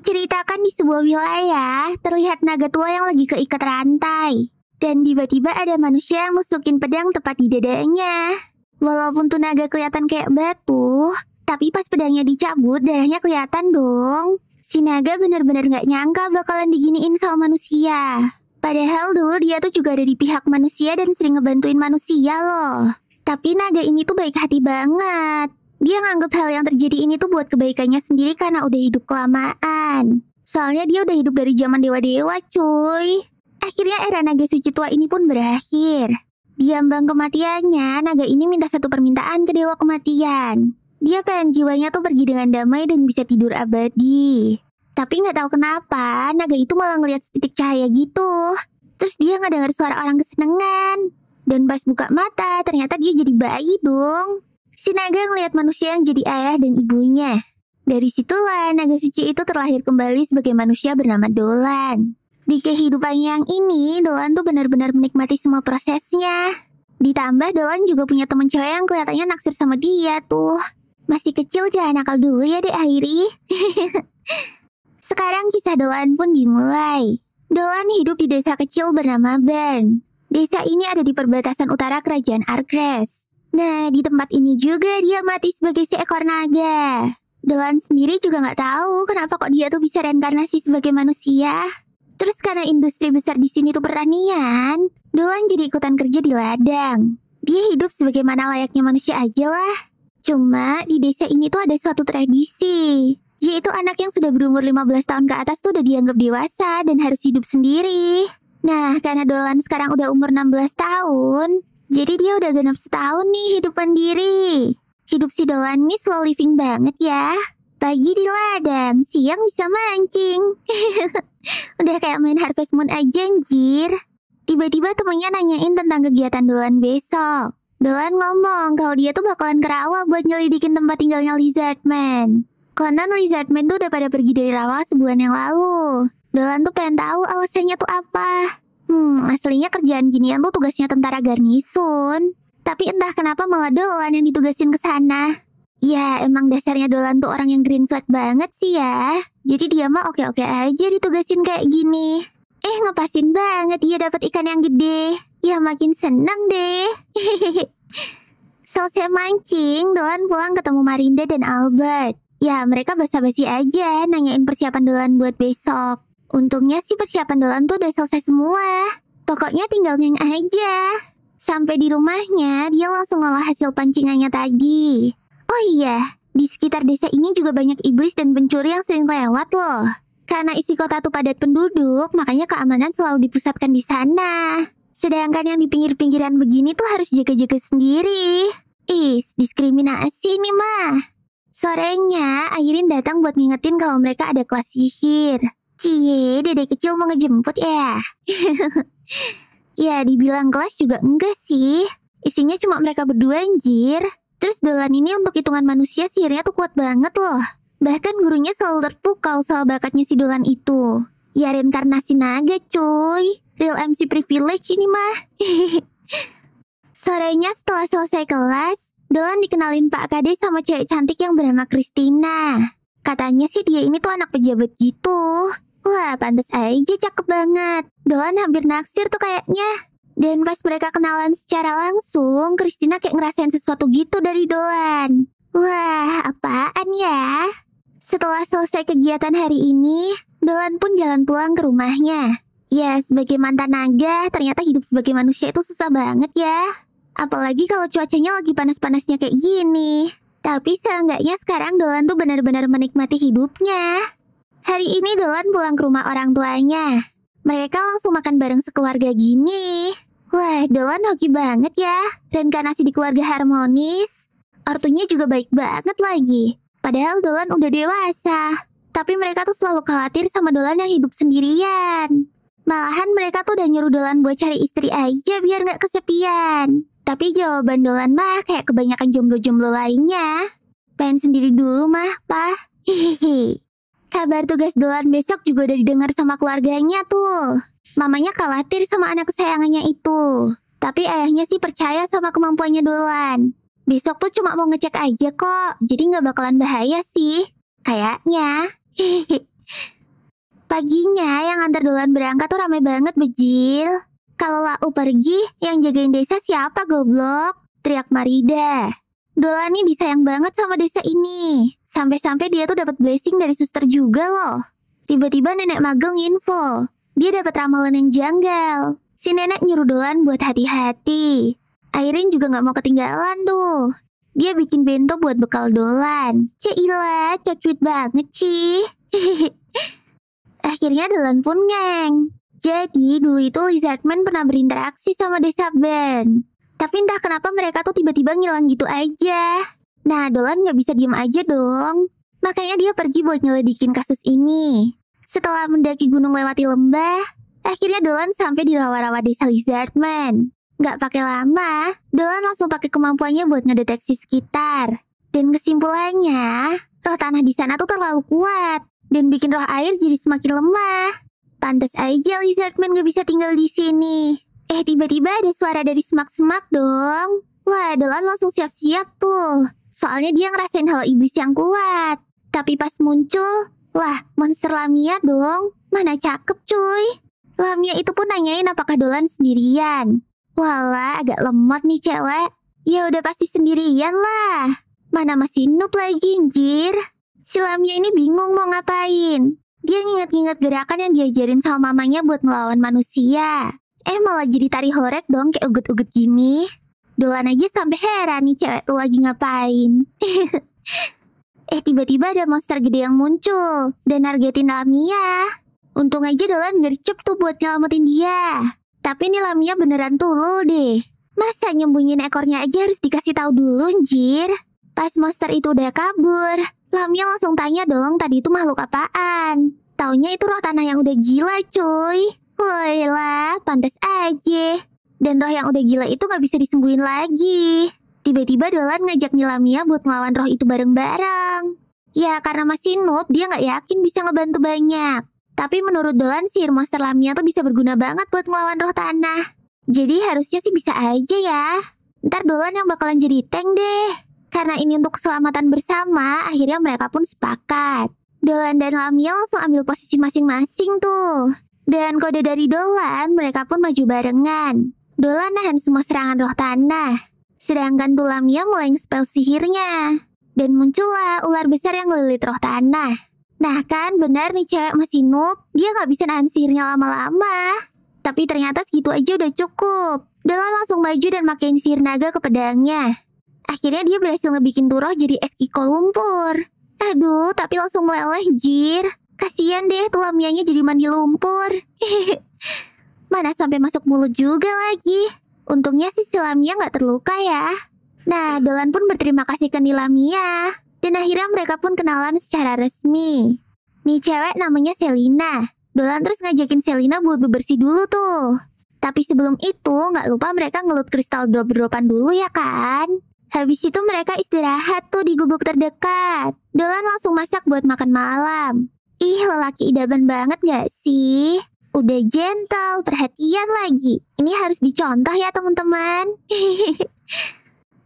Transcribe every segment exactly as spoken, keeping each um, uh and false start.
Diceritakan di sebuah wilayah, terlihat naga tua yang lagi keikat rantai. Dan tiba-tiba ada manusia yang musukin pedang tepat di dadanya. Walaupun tuh naga kelihatan kayak batu, tapi pas pedangnya dicabut, darahnya kelihatan dong. Si naga bener-bener gak nyangka bakalan diginiin sama manusia. Padahal dulu dia tuh juga ada di pihak manusia dan sering ngebantuin manusia loh. Tapi naga ini tuh baik hati banget. Dia nganggep hal yang terjadi ini tuh buat kebaikannya sendiri karena udah hidup kelamaan. Soalnya dia udah hidup dari zaman dewa-dewa cuy. Akhirnya era naga suci tua ini pun berakhir. Di ambang kematiannya, naga ini minta satu permintaan ke dewa kematian. Dia pengen jiwanya tuh pergi dengan damai dan bisa tidur abadi. Tapi nggak tahu kenapa, naga itu malah ngeliat setitik cahaya gitu. Terus dia ngedenger suara orang kesenengan. Dan pas buka mata, ternyata dia jadi bayi dong. Si naga ngeliat manusia yang jadi ayah dan ibunya. Dari situlah naga suci itu terlahir kembali sebagai manusia bernama Dolan. Di kehidupannya yang ini, Dolan tuh benar-benar menikmati semua prosesnya. Ditambah Dolan juga punya teman cewek yang kelihatannya naksir sama dia tuh. Masih kecil jangan nakal dulu ya deh Ayri. Sekarang kisah Dolan pun dimulai. Dolan hidup di desa kecil bernama Bern. Desa ini ada di perbatasan utara kerajaan Argres. Nah, di tempat ini juga dia mati sebagai seekor naga. Dolan sendiri juga nggak tahu kenapa kok dia tuh bisa reinkarnasi sebagai manusia. Terus karena industri besar di sini tuh pertanian, Dolan jadi ikutan kerja di ladang. Dia hidup sebagaimana layaknya manusia aja lah. Cuma di desa ini tuh ada suatu tradisi, yaitu anak yang sudah berumur lima belas tahun ke atas tuh udah dianggap dewasa dan harus hidup sendiri. Nah, karena Dolan sekarang udah umur enam belas tahun, jadi dia udah genap setahun nih hidup mandiri. Hidup si Dolan nih slow living banget ya. Pagi di ladang, siang bisa mancing. Udah kayak main Harvest Moon aja anjir. Tiba-tiba temennya nanyain tentang kegiatan Dolan besok. Dolan ngomong kalau dia tuh bakalan ke rawa buat nyelidikin tempat tinggalnya Lizardman. Konon Lizardman tuh udah pada pergi dari rawa sebulan yang lalu. Dolan tuh pengen tahu alasannya tuh apa. Hmm, aslinya kerjaan ginian tuh tugasnya tentara garnisun. Tapi entah kenapa malah Dolan yang ditugasin ke sana. Ya, emang dasarnya Dolan tuh orang yang green flag banget sih ya. Jadi dia mah oke-oke aja ditugasin kayak gini. Eh, ngepasin banget dia dapat ikan yang gede. Ya, makin seneng deh. Selesai mancing, Dolan pulang ketemu Marida dan Albert. Ya, mereka basa-basi aja nanyain persiapan Dolan buat besok. Untungnya sih persiapan Dolan tuh udah selesai semua. Pokoknya tinggal ngeng aja. Sampai di rumahnya, dia langsung ngolah hasil pancingannya tadi. Oh iya, di sekitar desa ini juga banyak iblis dan pencuri yang sering lewat loh. Karena isi kota tuh padat penduduk, makanya keamanan selalu dipusatkan di sana. Sedangkan yang di pinggir-pinggiran begini tuh harus jaga-jaga sendiri. Is, diskriminasi nih mah. Sorenya, Ayrin datang buat ngingetin kalau mereka ada kelas sihir. Cie, dedek kecil mau ngejemput ya. Ya, dibilang kelas juga enggak sih. Isinya cuma mereka berdua anjir. Terus Dolan ini untuk hitungan manusia sihirnya tuh kuat banget loh. Bahkan gurunya selalu terpukau soal bakatnya si Dolan itu. Ya, reinkarnasi naga cuy. Real M C privilege ini mah. Sorenya setelah selesai kelas, Dolan dikenalin Pak Kade sama cewek cantik yang bernama Christina. Katanya sih dia ini tuh anak pejabat gitu. Wah, pantas aja cakep banget. Dolan hampir naksir tuh kayaknya. Dan pas mereka kenalan secara langsung, Christina kayak ngerasain sesuatu gitu dari Dolan. Wah, apaan ya? Setelah selesai kegiatan hari ini, Dolan pun jalan pulang ke rumahnya. Ya, sebagai mantan naga, ternyata hidup sebagai manusia itu susah banget ya. Apalagi kalau cuacanya lagi panas-panasnya kayak gini. Tapi seenggaknya sekarang Dolan tuh benar-benar menikmati hidupnya. Hari ini Dolan pulang ke rumah orang tuanya. Mereka langsung makan bareng sekeluarga gini. Wah, Dolan hoki banget ya. Reinkarnasi di keluarga harmonis. Ortunya juga baik banget lagi. Padahal Dolan udah dewasa. Tapi mereka tuh selalu khawatir sama Dolan yang hidup sendirian. Malahan mereka tuh udah nyuruh Dolan buat cari istri aja biar gak kesepian. Tapi jawaban Dolan mah kayak kebanyakan jomblo-jomblo lainnya. Pengen sendiri dulu mah, Pak. Hihihi. Kabar tugas Dolan besok juga udah didengar sama keluarganya tuh. Mamanya khawatir sama anak kesayangannya itu. Tapi ayahnya sih percaya sama kemampuannya Dolan. Besok tuh cuma mau ngecek aja kok. Jadi nggak bakalan bahaya sih. Kayaknya. Hehehe. Paginya yang antar Dolan berangkat tuh ramai banget, Bejil. Kalau Lau pergi, yang jagain desa siapa, goblok? Teriak Marida. Dolan ini disayang banget sama desa ini. Sampai-sampai dia tuh dapat blessing dari suster juga loh. Tiba-tiba nenek magel nginfo. Dia dapat ramalan yang janggal. Si nenek nyuruh Dolan buat hati-hati. Ayrin juga gak mau ketinggalan tuh. Dia bikin bento buat bekal Dolan. Ceilah, cocuit banget, Ci. Akhirnya Dolan pun ngeng. Jadi dulu itu Lizardman pernah berinteraksi sama desa Bern. Tapi entah kenapa mereka tuh tiba-tiba ngilang gitu aja. Nah Dolan gak bisa diem aja dong. Makanya dia pergi buat nyelidikin kasus ini. Setelah mendaki gunung lewati lembah, akhirnya Dolan sampai di rawa-rawa desa Lizardman. Gak pakai lama, Dolan langsung pakai kemampuannya buat ngedeteksi sekitar. Dan kesimpulannya, roh tanah di sana tuh terlalu kuat. Dan bikin roh air jadi semakin lemah. Pantas aja Lizardman gak bisa tinggal di sini. Eh tiba-tiba ada suara dari semak-semak dong. Wah Dolan langsung siap-siap tuh. Soalnya dia ngerasain hawa iblis yang kuat. Tapi pas muncul, lah monster Lamia dong. Mana cakep cuy. Lamia itu pun nanyain apakah Dolan sendirian. Walah agak lemot nih cewek. Ya udah pasti sendirian lah. Mana masih noob lagi anjir. Si Lamia ini bingung mau ngapain. Dia nginget-nginget gerakan yang diajarin sama mamanya buat melawan manusia. Eh malah jadi tari horek dong kayak ugut-ugut gini. Dolan aja sampai heran nih cewek tuh lagi ngapain. Eh tiba-tiba ada monster gede yang muncul dan nargetin Lamia. Untung aja Dolan gercep tuh buat nyelamatin dia. Tapi nih Lamia beneran tulul deh. Masa nyembunyiin ekornya aja harus dikasih tahu dulu anjir. Pas monster itu udah kabur, Lamia langsung tanya dong tadi itu makhluk apaan. Taunya itu roh tanah yang udah gila cuy. Woi lah, pantas aja. Dan roh yang udah gila itu gak bisa disembuhin lagi. Tiba-tiba Dolan ngajak nih Lamia buat ngelawan roh itu bareng-bareng. Ya karena masih noob dia gak yakin bisa ngebantu banyak. Tapi menurut Dolan sihir monster Lamia tuh bisa berguna banget buat ngelawan roh tanah. Jadi harusnya sih bisa aja ya. Ntar Dolan yang bakalan jadi tank deh. Karena ini untuk keselamatan bersama, akhirnya mereka pun sepakat. Dolan dan Lamia langsung ambil posisi masing-masing tuh. Dan kode dari Dolan, mereka pun maju barengan. Dolan nahan semua serangan roh tanah. Sedangkan tuh Lamia mulai nge-spell sihirnya. Dan muncullah ular besar yang ngelilit roh tanah. Nah kan, benar nih cewek masih noob. Dia gak bisa nahan sihirnya lama-lama. Tapi ternyata segitu aja udah cukup. Dolan langsung maju dan makin sihir naga ke pedangnya. Akhirnya dia berhasil ngebikin tuh roh jadi es kiko lumpur. Aduh, tapi langsung meleleh, jir. Kasian deh, tuh Lamianya jadi mandi lumpur. Mana sampai masuk mulut juga lagi. Untungnya sih si Lamia nggak terluka ya. Nah, Dolan pun berterima kasih ke nih Lamia. Dan akhirnya mereka pun kenalan secara resmi. Nih cewek namanya Selina. Dolan terus ngajakin Selina buat bebersih dulu tuh. Tapi sebelum itu, nggak lupa mereka ngelut kristal drop-dropan dulu ya kan? Habis itu mereka istirahat tuh di gubuk terdekat. Dolan langsung masak buat makan malam. Ih, lelaki idaman banget gak sih? Udah gentle, perhatian lagi. Ini harus dicontoh ya teman-teman.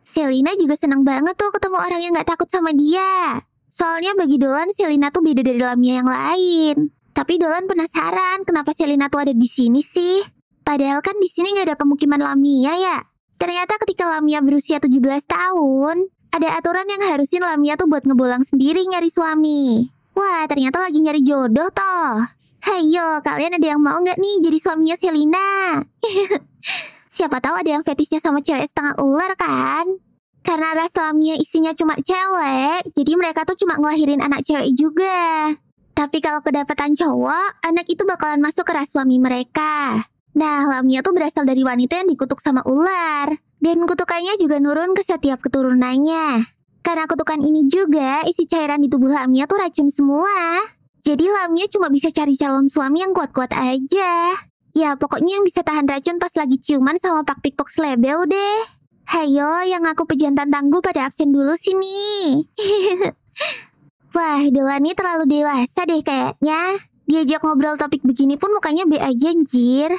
Selina juga seneng banget tuh ketemu orang yang gak takut sama dia. Soalnya bagi Dolan, Selina tuh beda dari Lamia yang lain. Tapi Dolan penasaran kenapa Selina tuh ada di sini sih? Padahal kan di sini gak ada pemukiman Lamia ya. Ternyata ketika Lamia berusia tujuh belas tahun, ada aturan yang harusin Lamia tuh buat ngebolang sendiri nyari suami. Wah, ternyata lagi nyari jodoh toh. Hayo, kalian ada yang mau nggak nih jadi suaminya Selina? Siapa tahu ada yang fetisnya sama cewek setengah ular kan? Karena ras Lamia isinya cuma cewek, jadi mereka tuh cuma ngelahirin anak cewek juga. Tapi kalau kedapatan cowok, anak itu bakalan masuk ke ras suami mereka. Nah, Lamia tuh berasal dari wanita yang dikutuk sama ular. Dan kutukannya juga nurun ke setiap keturunannya. Karena kutukan ini juga, isi cairan di tubuh Lamia tuh racun semua. Jadi Lamia cuma bisa cari calon suami yang kuat-kuat aja. Ya, pokoknya yang bisa tahan racun pas lagi ciuman sama pak pikpok selebel deh. Hayo, yang aku pejantan tangguh pada absen dulu sini. Wah, Dolan ini terlalu dewasa deh kayaknya. Diajak ngobrol topik begini pun mukanya be aja anjir.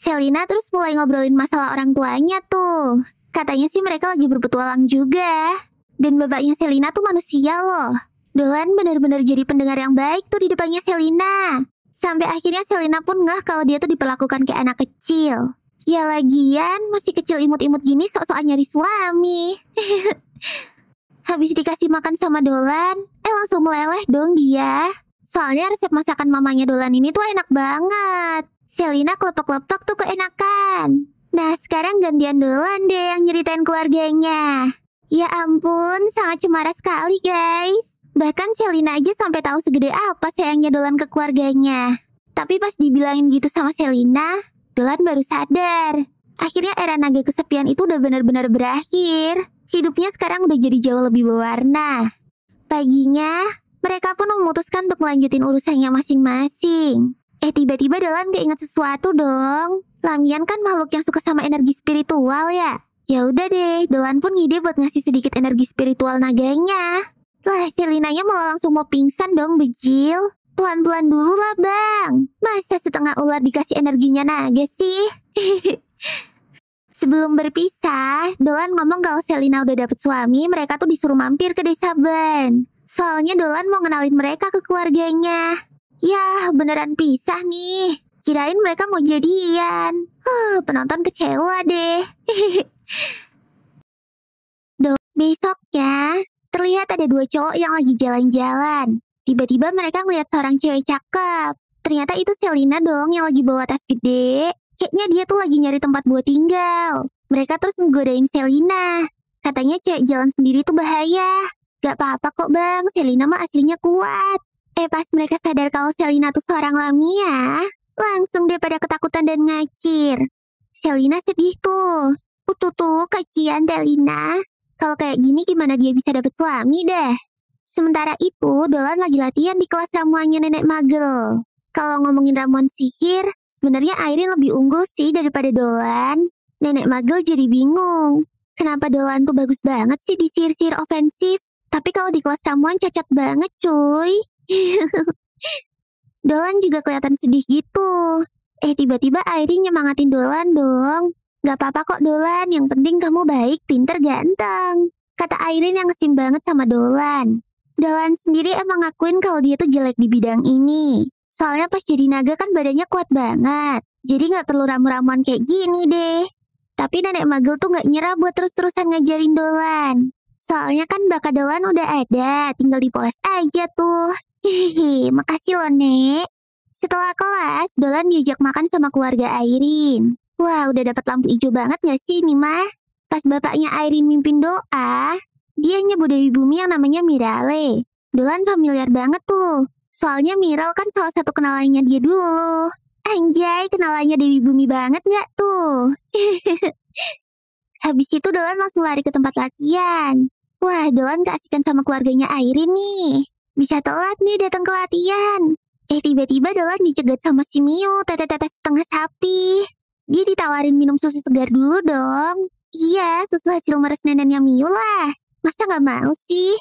Selina terus mulai ngobrolin masalah orang tuanya tuh. Katanya sih mereka lagi berpetualang juga. Dan bapaknya Selina tuh manusia loh. Dolan bener-bener jadi pendengar yang baik tuh di depannya Selina. Sampai akhirnya Selina pun ngeh kalau dia tuh diperlakukan kayak anak kecil. Ya lagian, masih kecil imut-imut gini sok-sokan nyari suami. Habis dikasih makan sama Dolan, eh langsung meleleh dong dia. Soalnya resep masakan mamanya Dolan ini tuh enak banget. Selina klepek-klepek tuh keenakan. Nah sekarang gantian Dolan deh yang nyeritain keluarganya. Ya ampun, sangat cemara sekali guys. Bahkan Selina aja sampai tahu segede apa sayangnya Dolan ke keluarganya. Tapi pas dibilangin gitu sama Selina, Dolan baru sadar. Akhirnya era naga kesepian itu udah benar-benar berakhir. Hidupnya sekarang udah jadi jauh lebih berwarna. Paginya, mereka pun memutuskan untuk melanjutin urusannya masing-masing. Eh tiba-tiba Dolan keinget sesuatu dong. Lamian kan makhluk yang suka sama energi spiritual ya. Ya udah deh, Dolan pun ngide buat ngasih sedikit energi spiritual naganya. Lah, Selinanya malah langsung mau pingsan dong, bejil. Pelan-pelan dulu lah, Bang. Masa setengah ular dikasih energinya naga sih? Sebelum berpisah, Dolan ngomong kalau Selina udah dapet suami, mereka tuh disuruh mampir ke desa Bern. Soalnya Dolan mau ngenalin mereka ke keluarganya. Yah, beneran pisah nih. Kirain mereka mau jadian. Huh, penonton kecewa deh. Besoknya, terlihat ada dua cowok yang lagi jalan-jalan. Tiba-tiba mereka ngeliat seorang cewek cakep. Ternyata itu Selina dong yang lagi bawa tas gede. Kayaknya dia tuh lagi nyari tempat buat tinggal. Mereka terus menggodain Selina. Katanya cewek jalan sendiri tuh bahaya. Gak apa-apa kok bang, Selina mah aslinya kuat. Eh pas mereka sadar kalau Selina tuh seorang Lamia, langsung dia pada ketakutan dan ngacir. Selina sedih tuh. Utuh tuh kacian Selina. Kalau kayak gini gimana dia bisa dapet suami deh. Sementara itu Dolan lagi latihan di kelas ramuannya nenek magel. Kalau ngomongin ramuan sihir, sebenarnya Ayrin lebih unggul sih daripada Dolan. Nenek magel jadi bingung. Kenapa Dolan tuh bagus banget sih di sihir-sihir ofensif? Tapi kalau di kelas ramuan cacat banget cuy. Dolan juga kelihatan sedih gitu. Eh tiba-tiba Ayrin nyemangatin Dolan dong. Gak apa-apa kok Dolan, yang penting kamu baik, pinter, ganteng. Kata Ayrin yang ngesin banget sama Dolan. Dolan sendiri emang ngakuin kalau dia tuh jelek di bidang ini. Soalnya pas jadi naga kan badannya kuat banget. Jadi gak perlu ramu-ramuan kayak gini deh. Tapi nenek magel tuh gak nyerah buat terus-terusan ngajarin Dolan. Soalnya kan bakat Dolan udah ada, tinggal dipoles aja tuh. Hihihi, makasih loh nek. Setelah kelas, Dolan diajak makan sama keluarga Ayrin. Wah, udah dapat lampu hijau banget gak sih ini mah? Pas bapaknya Ayrin mimpin doa, dia nyebut dewi bumi yang namanya Mirale. Dolan familiar banget tuh. Soalnya Miral kan salah satu kenalannya dia dulu. Anjay, kenalannya dewi bumi banget gak tuh? Habis itu Dolan langsung lari ke tempat latihan. Wah, Dolan keasikan sama keluarganya Ayrin nih. Bisa telat nih datang ke latihan. Eh, tiba-tiba Dolan dicegat sama si Miu, tete-tete setengah sapi. Dia ditawarin minum susu segar dulu dong. Iya, susu hasil meres neneknya Miu lah. Masa gak mau sih?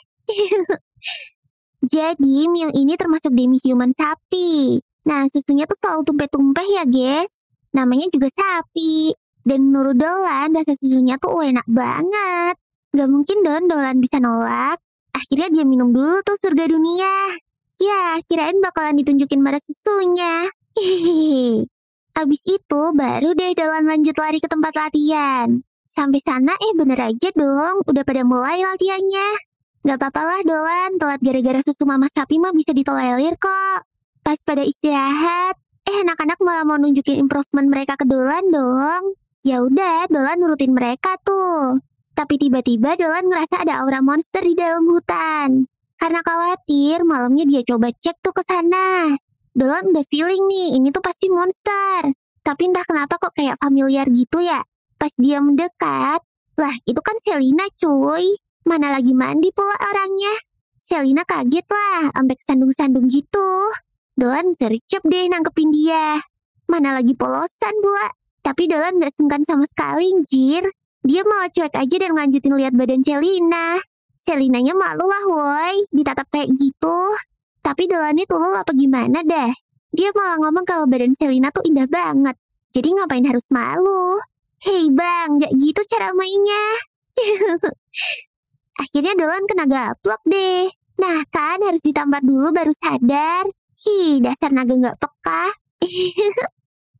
Jadi, Miu ini termasuk demi-human sapi. Nah, susunya tuh selalu tumpeh-tumpeh ya, guys. Namanya juga sapi. Dan menurut Dolan, rasa susunya tuh enak banget. Gak mungkin dong Dolan bisa nolak. Akhirnya dia minum dulu tuh surga dunia. Ya, kirain bakalan ditunjukin meres susunya. Hehehe. Abis itu baru deh Dolan lanjut lari ke tempat latihan. Sampai sana eh bener aja dong, udah pada mulai latihannya. Gak apa-apalah Dolan, telat gara-gara susu mama sapi mah bisa ditolelir kok. Pas pada istirahat, eh anak-anak malah mau nunjukin improvement mereka ke Dolan dong. Ya udah, Dolan nurutin mereka tuh. Tapi tiba-tiba Dolan ngerasa ada aura monster di dalam hutan. Karena khawatir, malamnya dia coba cek tuh ke sana. Dolan udah feeling nih, ini tuh pasti monster. Tapi entah kenapa kok kayak familiar gitu ya. Pas dia mendekat, lah itu kan Selina cuy. Mana lagi mandi pula orangnya. Selina kaget lah, sampai kesandung-sandung gitu. Dolan gercep deh nangkepin dia. Mana lagi polosan pula. Tapi Dolan gak sungkan sama sekali, njir. Dia malah cuek aja dan lanjutin lihat badan Selina. Selinanya malu lah woy, ditatap kayak gitu. Tapi Dolannya tulul apa gimana deh. Dia malah ngomong kalau badan Selina tuh indah banget. Jadi ngapain harus malu? Hei bang, gak gitu cara mainnya. Akhirnya Dolan kena gaplok deh. Nah kan harus ditampar dulu baru sadar. Ih, dasar naga nggak peka.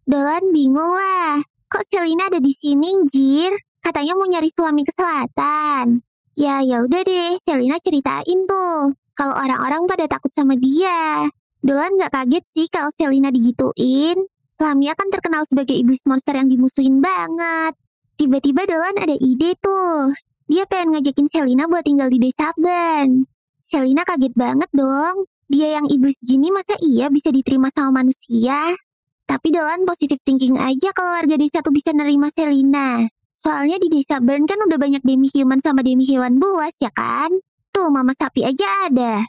Dolan bingung lah. Kok Selina ada di sini, anjir? Katanya mau nyari suami ke selatan. Ya, ya udah deh, Selina ceritain tuh. Kalau orang-orang pada takut sama dia. Dolan nggak kaget sih kalau Selina digituin. Lamia kan terkenal sebagai iblis monster yang dimusuhin banget. Tiba-tiba Dolan ada ide tuh. Dia pengen ngajakin Selina buat tinggal di desa Bern. Selina kaget banget dong. Dia yang iblis gini masa iya bisa diterima sama manusia? Tapi Dolan positive thinking aja kalau warga desa tuh bisa nerima Selina. Soalnya di desa Bern kan udah banyak demi-human sama demi-hewan buas ya kan? Tuh mama sapi aja ada.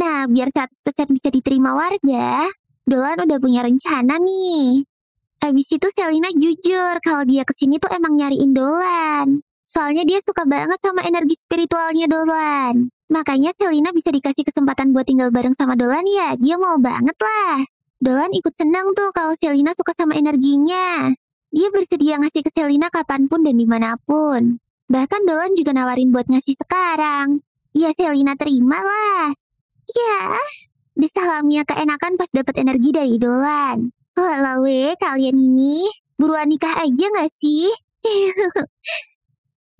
Nah biar seratus persen bisa diterima warga, Dolan udah punya rencana nih. Abis itu Selina jujur kalau dia kesini tuh emang nyariin Dolan. Soalnya dia suka banget sama energi spiritualnya Dolan. Makanya Selina bisa dikasih kesempatan buat tinggal bareng sama Dolan ya, dia mau banget lah. Dolan ikut senang tuh kalau Selina suka sama energinya. Dia bersedia ngasih ke Selina kapanpun dan dimanapun. Bahkan Dolan juga nawarin buat ngasih sekarang. Ya Selina terima lah. Ya, desa Lamia keenakan pas dapat energi dari Dolan. Walawe kalian ini, buruan nikah aja gak sih?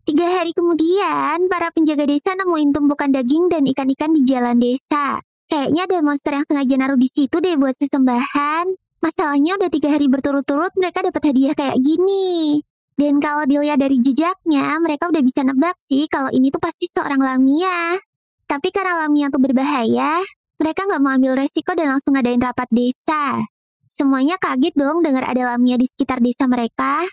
Tiga hari kemudian, para penjaga desa nemuin tumpukan daging dan ikan-ikan di jalan desa. Kayaknya ada monster yang sengaja naruh di situ deh buat sesembahan. Masalahnya udah tiga hari berturut-turut mereka dapat hadiah kayak gini. Dan kalau dilihat dari jejaknya, mereka udah bisa nebak sih kalau ini tuh pasti seorang Lamia. Tapi karena Lamia tuh berbahaya, mereka nggak mau ambil resiko dan langsung ngadain rapat desa. Semuanya kaget dong dengar ada Lamia di sekitar desa mereka.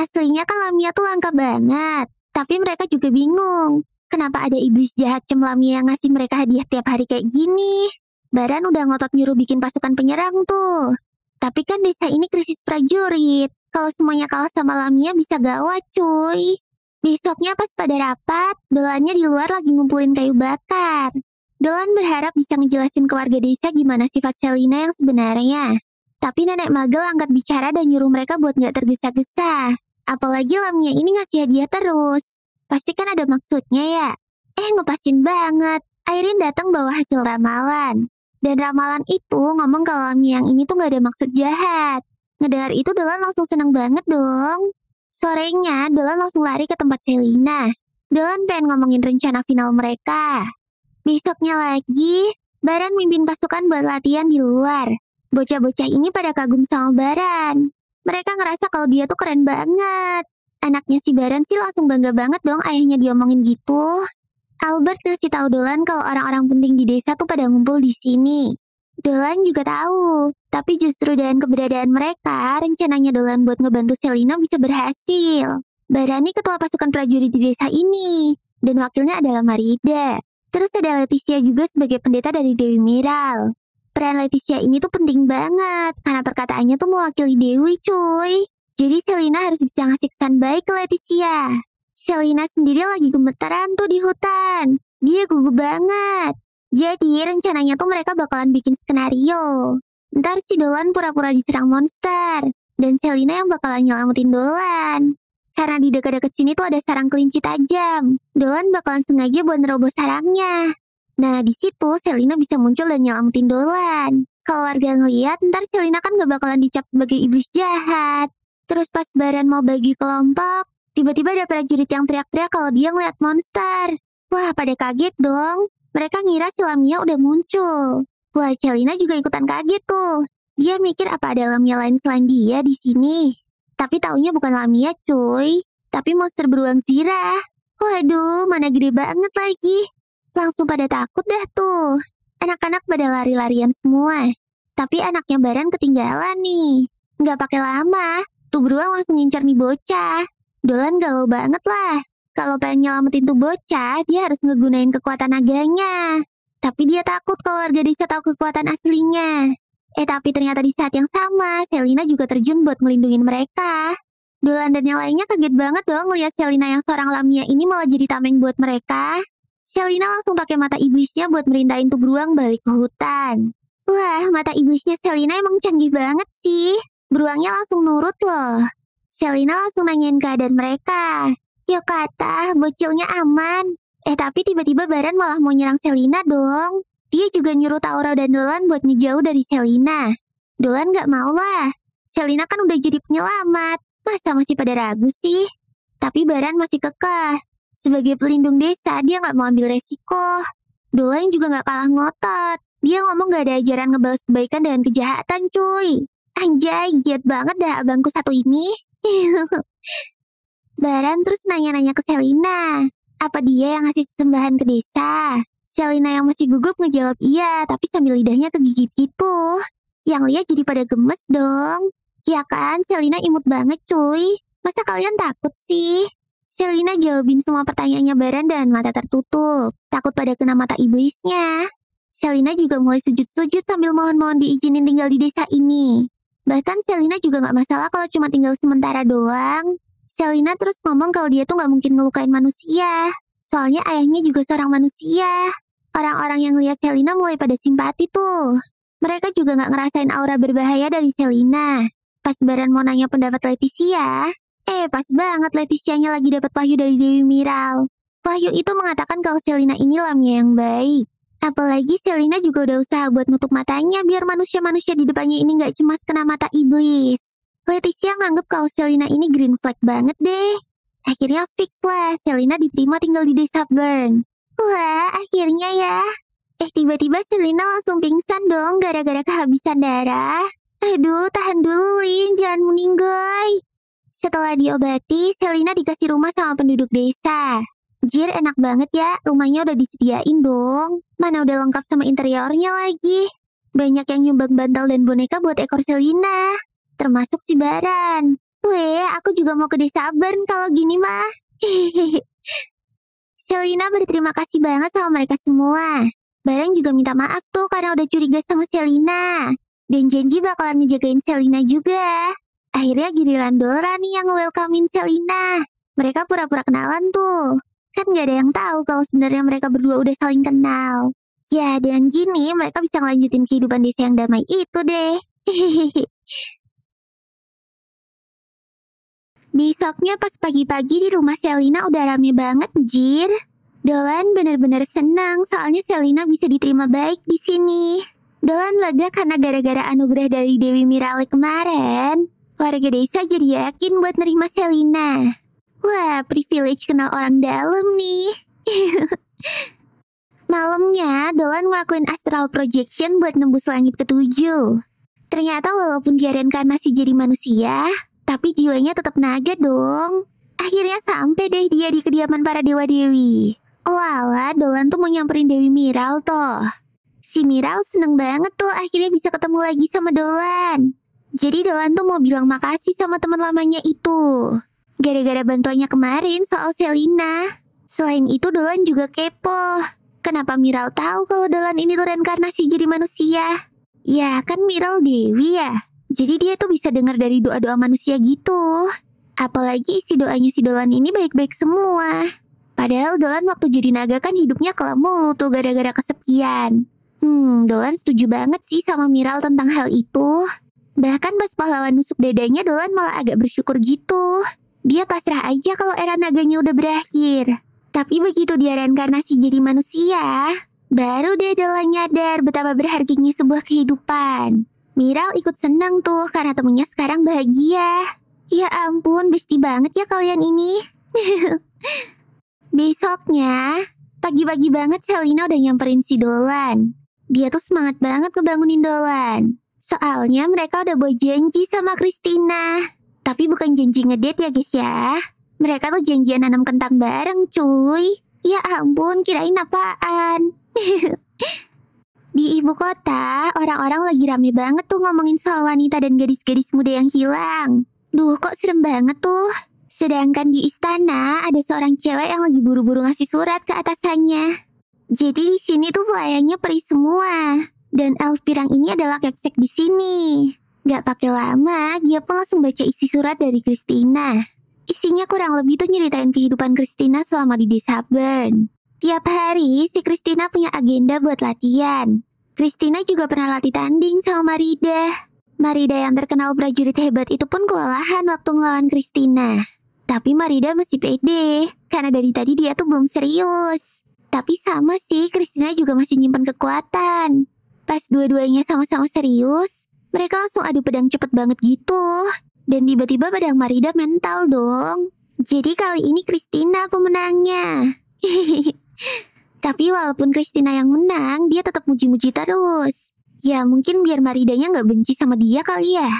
Aslinya kan Lamia tuh langka banget. Tapi mereka juga bingung, kenapa ada iblis jahat cemlamia yang ngasih mereka hadiah tiap hari kayak gini? Baran udah ngotot nyuruh bikin pasukan penyerang tuh. Tapi kan desa ini krisis prajurit. Kalau semuanya kalah sama Lamia bisa gawat cuy. Besoknya pas pada rapat, Dolannya di luar lagi ngumpulin kayu bakar. Dolan berharap bisa ngejelasin ke warga desa gimana sifat Selina yang sebenarnya. Tapi nenek magel angkat bicara dan nyuruh mereka buat gak tergesa-gesa. Apalagi Lamia ini ngasih hadiah terus. Pasti kan ada maksudnya ya. Eh ngepasin banget. Ayrin datang bawa hasil ramalan. Dan ramalan itu ngomong kalau Lamia yang ini tuh gak ada maksud jahat. Ngedengar itu Dolan langsung seneng banget dong. Sorenya Dolan langsung lari ke tempat Selina. Dolan pengen ngomongin rencana final mereka. Besoknya lagi, Baran mimpin pasukan buat latihan di luar. Bocah-bocah ini pada kagum sama Baran. Mereka ngerasa kalau dia tuh keren banget. Anaknya si Baran sih langsung bangga banget dong ayahnya diomongin gitu. Albert ngasih tahu Dolan kalau orang-orang penting di desa tuh pada ngumpul di sini. Dolan juga tahu, tapi justru dengan keberadaan mereka, rencananya Dolan buat ngebantu Selina bisa berhasil. Baran ini ketua pasukan prajurit di desa ini, dan wakilnya adalah Marida. Terus ada Leticia juga sebagai pendeta dari Dewi Miral. Peran Leticia ini tuh penting banget, karena perkataannya tuh mewakili Dewi cuy. Jadi Selina harus bisa ngasih kesan baik ke Leticia. Selina sendiri lagi gemetaran tuh di hutan. Dia gugup banget. Jadi rencananya tuh mereka bakalan bikin skenario. Ntar si Dolan pura-pura diserang monster. Dan Selina yang bakalan nyelamatin Dolan. Karena di dekat-dekat sini tuh ada sarang kelinci tajam. Dolan bakalan sengaja buat nerobos sarangnya. Nah, di situ Selina bisa muncul dan nyelamatin Dolan. Kalau warga ngeliat, ntar Selina kan gak bakalan dicap sebagai iblis jahat. Terus pas Baran mau bagi kelompok, tiba-tiba ada prajurit yang teriak-teriak kalau dia ngeliat monster. Wah, pada kaget dong. Mereka ngira si Lamia udah muncul. Wah, Selina juga ikutan kaget tuh. Dia mikir apa ada Lamia lain selain dia di sini. Tapi taunya bukan Lamia, cuy. Tapi monster beruang zirah. Waduh, mana gede banget lagi. Langsung pada takut dah tuh. Anak-anak pada lari-larian semua. Tapi anaknya Baran ketinggalan nih. Nggak pakai lama, tuh beruang langsung ngincar nih bocah. Dolan galau banget lah. Kalau pengen nyelamatin tuh bocah, dia harus ngegunain kekuatan naganya. Tapi dia takut kalau warga desa tahu kekuatan aslinya. Eh tapi ternyata di saat yang sama, Selina juga terjun buat ngelindungin mereka. Dolan dan yang lainnya kaget banget dong ngeliat Selina yang seorang Lamia ini malah jadi tameng buat mereka. Selina langsung pakai mata iblisnya buat merintahin tuh beruang balik ke hutan. Wah, mata iblisnya Selina emang canggih banget sih. Beruangnya langsung nurut loh. Selina langsung nanyain keadaan mereka. Yo kata, bocilnya aman. Eh tapi tiba-tiba Baran malah mau nyerang Selina dong. Dia juga nyuruh Taura dan Dolan buat ngejauh dari Selina. Dolan gak mau lah. Selina kan udah jadi penyelamat. Masa masih pada ragu sih? Tapi Baran masih kekeh. Sebagai pelindung desa, dia gak mau ambil resiko. Dolan juga gak kalah ngotot. Dia ngomong gak ada ajaran ngebalas kebaikan dengan kejahatan, cuy. Anjay, jahat banget dah abangku satu ini. Baran terus nanya-nanya ke Selina. Apa dia yang ngasih sesembahan ke desa? Selina yang masih gugup ngejawab iya, tapi sambil lidahnya kegigit gitu. Yang lihat jadi pada gemes dong. Ya kan, Selina imut banget cuy. Masa kalian takut sih? Selina jawabin semua pertanyaannya Baran dan mata tertutup. Takut pada kena mata iblisnya. Selina juga mulai sujud-sujud sambil mohon-mohon diizinin tinggal di desa ini. Bahkan Selina juga gak masalah kalau cuma tinggal sementara doang. Selina terus ngomong kalau dia tuh gak mungkin ngelukain manusia. Soalnya ayahnya juga seorang manusia. Orang-orang yang lihat Selina mulai pada simpati tuh. Mereka juga gak ngerasain aura berbahaya dari Selina. Pas Baran mau nanya pendapat Leticia. Eh, pas banget Leticianya lagi dapat wahyu dari Dewi Miral. Wahyu itu mengatakan kalau Selina ini Lamia yang baik. Apalagi Selina juga udah usaha buat nutup matanya biar manusia-manusia di depannya ini gak cemas kena mata iblis. Leticia nganggep kalau Selina ini green flag banget deh. Akhirnya fix lah, Selina diterima tinggal di desa Bern. Wah, akhirnya ya. Eh, tiba-tiba Selina langsung pingsan dong gara-gara kehabisan darah. Aduh, tahan dulu Lin, jangan meninggoy. Setelah diobati, Selina dikasih rumah sama penduduk desa. Jir, enak banget ya, rumahnya udah disediain dong. Mana udah lengkap sama interiornya lagi. Banyak yang nyumbang bantal dan boneka buat ekor Selina. Termasuk si Baran. Weh, aku juga mau ke desa Bern kalau gini mah. Selina berterima kasih banget sama mereka semua. Baran juga minta maaf tuh karena udah curiga sama Selina. Dan janji bakalan ngejagain Selina juga. Akhirnya giliran Dora nih yang welcomein Selina. Mereka pura-pura kenalan tuh. Kan gak ada yang tahu kalau sebenarnya mereka berdua udah saling kenal. Ya, dengan gini mereka bisa ngelanjutin kehidupan desa yang damai itu deh. Besoknya pas pagi-pagi di rumah Selina udah rame banget, Jir. Dolan bener-bener senang soalnya Selina bisa diterima baik di sini. Dolan lega karena gara-gara anugerah dari Dewi Mirale kemarin, warga desa jadi yakin buat nerima Selina. Wah, privilege kenal orang dalam nih. Malamnya, Dolan ngelakuin astral projection buat nembus langit ketujuh. Ternyata walaupun diarenkarnasi jadi manusia, tapi jiwanya tetap naga dong. Akhirnya sampai deh dia di kediaman para dewa-dewi. Lala, Dolan tuh mau nyamperin Dewi Miral toh. Si Miral seneng banget tuh akhirnya bisa ketemu lagi sama Dolan. Jadi Dolan tuh mau bilang makasih sama teman lamanya itu. Gara-gara bantuannya kemarin soal Selina. Selain itu Dolan juga kepo. Kenapa Miral tahu kalau Dolan ini tuh reinkarnasi jadi manusia? Ya kan Miral dewi ya. Jadi dia tuh bisa dengar dari doa-doa manusia gitu. Apalagi isi doanya si Dolan ini baik-baik semua. Padahal Dolan waktu jadi naga kan hidupnya kelam mulu tuh gara-gara kesepian. Hmm, Dolan setuju banget sih sama Miral tentang hal itu. Bahkan pas pahlawan nusuk dadanya Dolan malah agak bersyukur gitu. Dia pasrah aja kalau era naganya udah berakhir. Tapi begitu dia reinkarnasi jadi manusia, baru deh Dolan nyadar betapa berharganya sebuah kehidupan. Miral ikut senang tuh karena temennya sekarang bahagia. Ya ampun, besti banget ya kalian ini. Besoknya, pagi-pagi banget Selina udah nyamperin si Dolan. Dia tuh semangat banget ngebangunin Dolan. Soalnya mereka udah buat janji sama Christina. Tapi bukan janji ngedate ya guys ya. Mereka tuh janjian nanam kentang bareng cuy. Ya ampun, kirain apaan. Di ibu kota, orang-orang lagi rame banget tuh ngomongin soal wanita dan gadis-gadis muda yang hilang. Duh, kok serem banget tuh. Sedangkan di istana, ada seorang cewek yang lagi buru-buru ngasih surat ke atasannya. Jadi di sini tuh pelayannya perih semua. Dan elf pirang ini adalah kepsek di sini. Gak pakai lama, dia pun langsung baca isi surat dari Christina. Isinya kurang lebih tuh nyeritain kehidupan Christina selama di desa Bern. Tiap hari, si Christina punya agenda buat latihan. Christina juga pernah latih tanding sama Marida. Marida yang terkenal prajurit hebat itu pun kewalahan waktu ngelawan Christina. Tapi Marida masih pede, karena dari tadi dia tuh belum serius. Tapi sama sih, Christina juga masih nyimpan kekuatan. Pas dua-duanya sama-sama serius, mereka langsung adu pedang cepet banget gitu. Dan tiba-tiba pedang Marida mental dong. Jadi kali ini Christina pemenangnya. Tapi walaupun Christina yang menang, dia tetap muji-muji terus. Ya mungkin biar Maridanya nggak benci sama dia kali ya.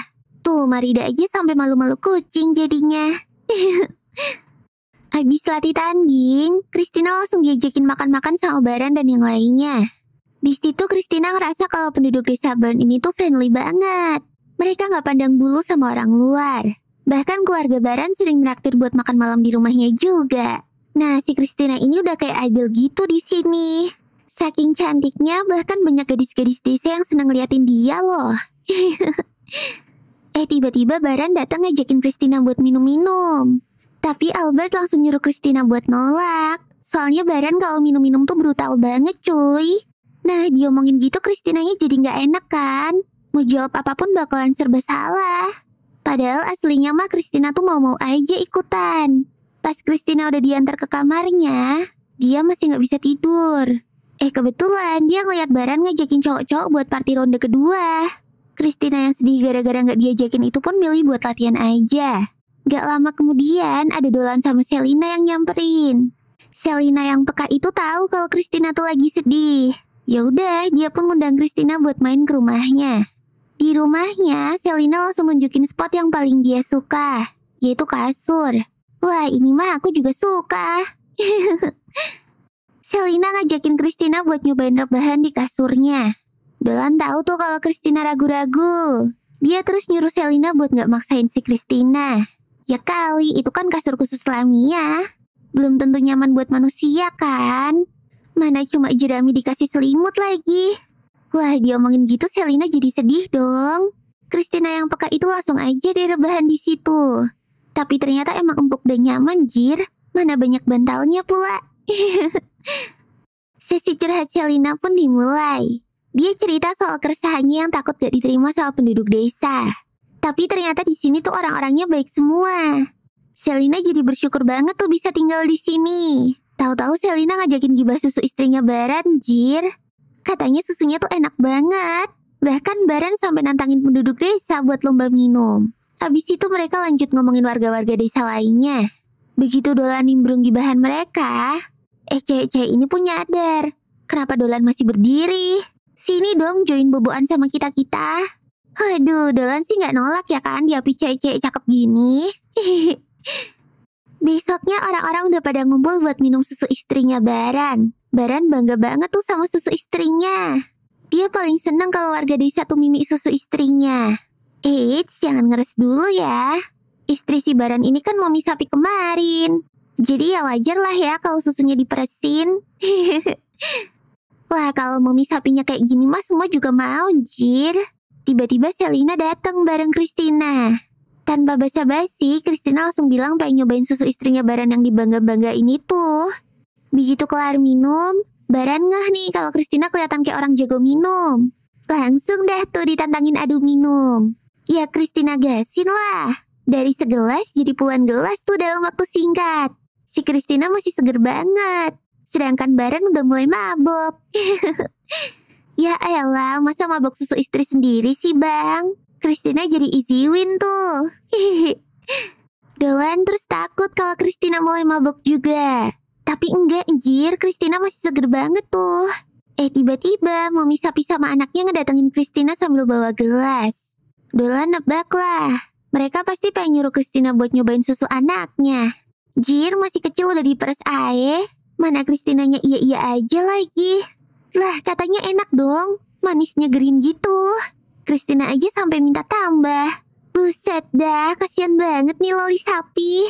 Tuh Marida aja sampai malu-malu kucing jadinya. Abis latih tanding, Christina langsung diajakin makan-makan sama Baran dan yang lainnya. Di situ Christina ngerasa kalau penduduk desa Bern ini tuh friendly banget. Mereka nggak pandang bulu sama orang luar. Bahkan keluarga Baran sering traktir buat makan malam di rumahnya juga. Nah, si Christina ini udah kayak idol gitu di sini. Saking cantiknya, bahkan banyak gadis-gadis desa yang seneng liatin dia loh. Eh, tiba-tiba Baran datang ngajakin Christina buat minum-minum. Tapi Albert langsung nyuruh Christina buat nolak. Soalnya Baran kalau minum-minum tuh brutal banget cuy. Nah diomongin gitu Christinanya jadi nggak enak kan. Mau jawab apapun bakalan serba salah. Padahal aslinya mah Christina tuh mau-mau aja ikutan. Pas Christina udah diantar ke kamarnya, dia masih nggak bisa tidur. Eh kebetulan dia ngeliat Baran ngajakin cowok-cowok buat party ronde kedua. Christina yang sedih gara-gara nggak diajakin itu pun milih buat latihan aja. Gak lama kemudian ada Dolan sama Selina yang nyamperin. Selina yang peka itu tahu kalau Christina tuh lagi sedih. Ya udah, dia pun ngundang Christina buat main ke rumahnya. Di rumahnya, Selina langsung nunjukin spot yang paling dia suka, yaitu kasur. Wah, ini mah aku juga suka. Selina ngajakin Christina buat nyobain rebahan di kasurnya. Dolan tahu tuh kalau Christina ragu-ragu. Dia terus nyuruh Selina buat nggak maksain si Christina. Ya kali, itu kan kasur khusus Lamia. Belum tentu nyaman buat manusia kan. Mana cuma jerami dikasih selimut lagi. Wah, diomongin gitu Selina jadi sedih dong. Christina yang peka itu langsung aja deh rebahan di situ. Tapi ternyata emang empuk dan nyaman jir. Mana banyak bantalnya pula. Sesi curhat Selina pun dimulai. Dia cerita soal keresahannya yang takut gak diterima sama penduduk desa. Tapi ternyata di sini tuh orang-orangnya baik semua. Selina jadi bersyukur banget tuh bisa tinggal di sini. Tahu-tahu Selina ngajakin gibah susu istrinya Baran, jir. Katanya susunya tuh enak banget. Bahkan Baran sampai nantangin penduduk desa buat lomba minum. Habis itu mereka lanjut ngomongin warga-warga desa lainnya. Begitu Dolan nimbrung gibahan mereka, eh cewek-cewek ini pun nyadar. Kenapa Dolan masih berdiri? Sini dong join boboan sama kita-kita. Aduh, Dolan sih nggak nolak ya kan di api cewek-cewek cakep gini. Besoknya orang-orang udah pada ngumpul buat minum susu istrinya Baran. Baran bangga banget tuh sama susu istrinya. Dia paling seneng kalau warga desa tuh mimik susu istrinya. Eits, jangan ngeres dulu ya. Istri si Baran ini kan mami sapi kemarin. Jadi ya wajar lah ya kalau susunya diperesin. Wah, kalau mami sapinya kayak gini mah semua juga mau, jir. Tiba-tiba Selina datang bareng Christina. Tanpa basa-basi, Christina langsung bilang pengen nyobain susu istrinya Baran yang dibangga-banggain itu. Begitu kelar minum, Baran ngeh nih kalau Christina kelihatan kayak orang jago minum. Langsung dah tuh ditantangin adu minum. Ya Christina gasin lah. Dari segelas jadi puluhan gelas tuh dalam waktu singkat. Si Christina masih seger banget. Sedangkan Baran udah mulai mabok. Ya elah, masa mabok susu istri sendiri sih bang? Christina jadi easy win tuh. Dolan terus takut kalau Christina mulai mabok juga. Tapi enggak anjir, Christina masih seger banget tuh. Eh tiba-tiba, mami sapi sama anaknya ngedatengin Christina sambil bawa gelas. Dolan nebak lah. Mereka pasti pengen nyuruh Christina buat nyobain susu anaknya. Jir, masih kecil udah diperes ae. Mana Christinanya iya-iya aja lagi. Lah katanya enak dong, manis nyegerin gitu. Christina aja sampai minta tambah. Buset dah, kasihan banget nih loli sapi.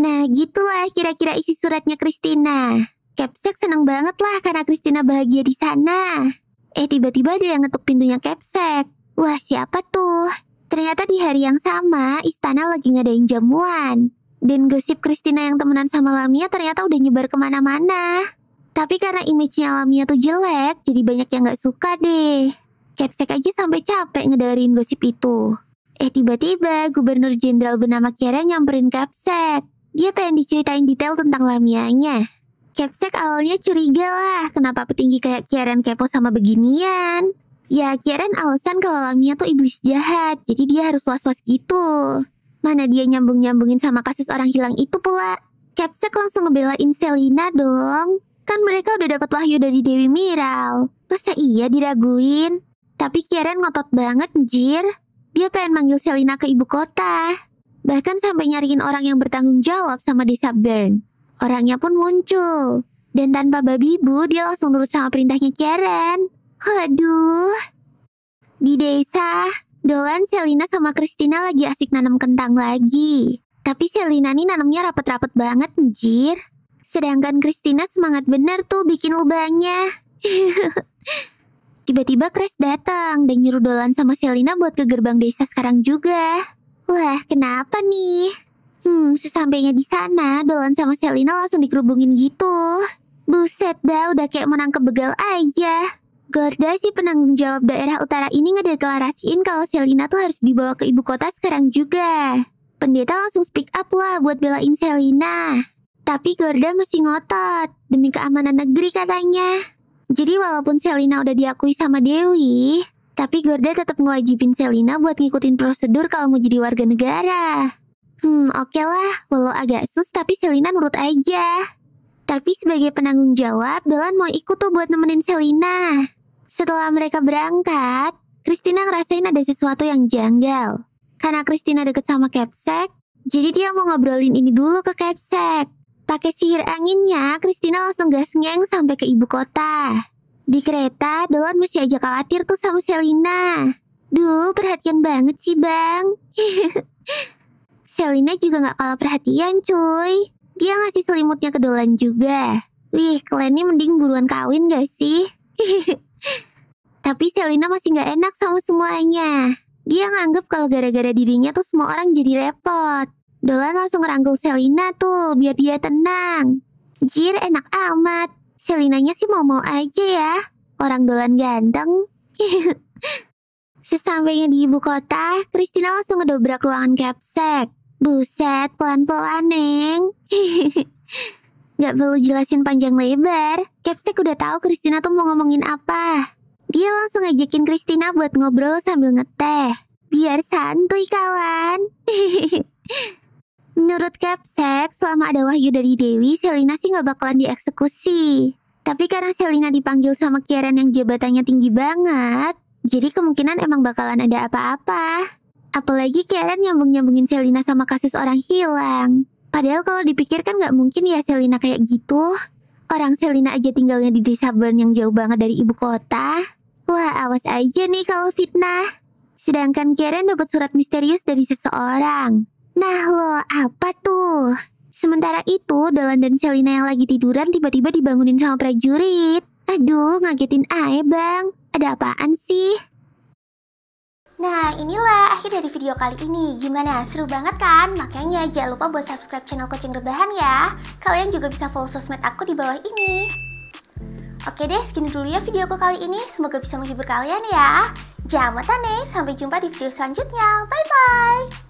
Nah gitulah kira-kira isi suratnya Christina. Capsek seneng banget lah karena Christina bahagia di sana. Eh tiba-tiba ada yang ngetuk pintunya Capsek. Wah siapa tuh? Ternyata di hari yang sama istana lagi ngadain jamuan. Dan gosip Christina yang temenan sama Lamia ternyata udah nyebar kemana-mana. Tapi karena image-nya Lamia tuh jelek, jadi banyak yang gak suka deh. Capsek aja sampai capek ngedengerin gosip itu. Eh tiba-tiba Gubernur Jenderal bernama Kiara nyamperin Capsek. Dia pengen diceritain detail tentang Lamianya. Kepsek awalnya curiga lah kenapa petinggi kayak Kiaran kepo sama beginian. Ya Kiaran alasan kalau Lamia tuh iblis jahat, jadi dia harus was-was gitu. Mana dia nyambung-nyambungin sama kasus orang hilang itu pula. Kepsek langsung ngebelain Selina dong. Kan mereka udah dapat wahyu dari Dewi Miral. Masa iya diraguin? Tapi Kiaran ngotot banget njir. Dia pengen manggil Selina ke ibu kota. Bahkan sampai nyariin orang yang bertanggung jawab sama desa Bern. Orangnya pun muncul. Dan tanpa babi ibu, dia langsung nurut sama perintahnya Kiaran. Aduh. Di desa, Dolan, Selina sama Christina lagi asik nanam kentang lagi. Tapi Selina nih nanamnya rapet-rapet banget, njir. Sedangkan Christina semangat bener tuh bikin lubangnya. Tiba-tiba Chris datang dan nyuruh Dolan sama Selina buat ke gerbang desa sekarang juga. Wah, kenapa nih? Hmm, sesampainya di sana, Dolan sama Selina langsung dikerubungin gitu. Buset dah, udah kayak menangkap begal aja. Gorda si penanggung jawab daerah utara ini ngedeklarasiin kalau Selina tuh harus dibawa ke ibu kota sekarang juga. Pendeta langsung speak up lah buat belain Selina. Tapi Gorda masih ngotot, demi keamanan negeri katanya. Jadi walaupun Selina udah diakui sama Dewi, tapi Gorda tetap ngewajibin Selina buat ngikutin prosedur kalau mau jadi warga negara. Hmm, oke okay lah, walau agak sus tapi Selina nurut aja. Tapi sebagai penanggung jawab, Dolan mau ikut tuh buat nemenin Selina. Setelah mereka berangkat, Christina ngerasain ada sesuatu yang janggal. Karena Christina deket sama Kepsek, jadi dia mau ngobrolin ini dulu ke Kepsek. Pakai sihir anginnya, Christina langsung gas ngeng sampai ke ibu kota. Di kereta, Dolan masih aja khawatir tuh sama Selina. Duh, perhatian banget sih bang. Selina juga gak kalah perhatian cuy. Dia ngasih selimutnya ke Dolan juga. Wih, kalian ini mending buruan kawin gak sih? Tapi Selina masih gak enak sama semuanya. Dia nganggep kalau gara-gara dirinya tuh semua orang jadi repot. Dolan langsung ngerangkul Selina tuh biar dia tenang. Jir, enak amat. Selinanya sih mau-mau aja ya. Orang Dolan ganteng. Sesampainya di ibu kota, Christina langsung ngedobrak ruangan Kepsek. Buset, pelan-pelan, Neng. Gak perlu jelasin panjang lebar. Kepsek udah tahu Christina tuh mau ngomongin apa. Dia langsung ngajakin Christina buat ngobrol sambil ngeteh. Biar santuy, kawan. Menurut Kepsek, selama ada wahyu dari Dewi, Selina sih gak bakalan dieksekusi. Tapi karena Selina dipanggil sama Kiaran yang jabatannya tinggi banget, jadi kemungkinan emang bakalan ada apa-apa. Apalagi Kiaran nyambung-nyambungin Selina sama kasus orang hilang. Padahal kalau dipikirkan gak mungkin ya Selina kayak gitu. Orang Selina aja tinggalnya di desa Bern yang jauh banget dari ibu kota. Wah, awas aja nih kalau fitnah. Sedangkan Kiaran dapat surat misterius dari seseorang. Nah loh, apa tuh? Sementara itu, Dolan dan Selina yang lagi tiduran tiba-tiba dibangunin sama prajurit. Aduh, ngagetin ae bang. Ada apaan sih? Nah, inilah akhir dari video kali ini. Gimana? Seru banget kan? Makanya jangan lupa buat subscribe channel Kocheng Rebahan ya. Kalian juga bisa follow sosmed aku di bawah ini. Oke deh, segini dulu ya videoku kali ini. Semoga bisa menghibur kalian ya. Jamatane, sampai jumpa di video selanjutnya. Bye-bye.